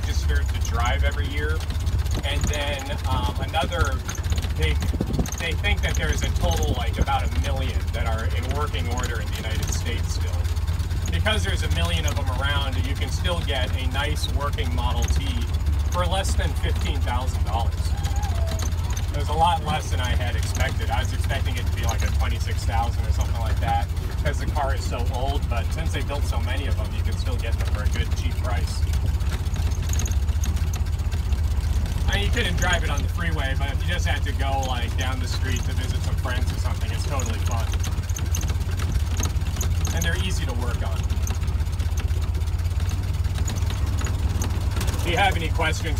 registered to drive every year. And then another big, they think that there's a total like about 1 million that are in working order in the United States still. Because there's 1 million of them around, you can still get a nice working Model T for less than $15,000. It was a lot less than I had expected. I was expecting it to be like a $26,000 or something like that because the car is so old, but since they built so many of them, you can still get them for a good cheap price. I mean, you couldn't drive it on the freeway, but if you just had to go like down the street to visit some friends or something, it's totally fun. And they're easy to work on. If you have any questions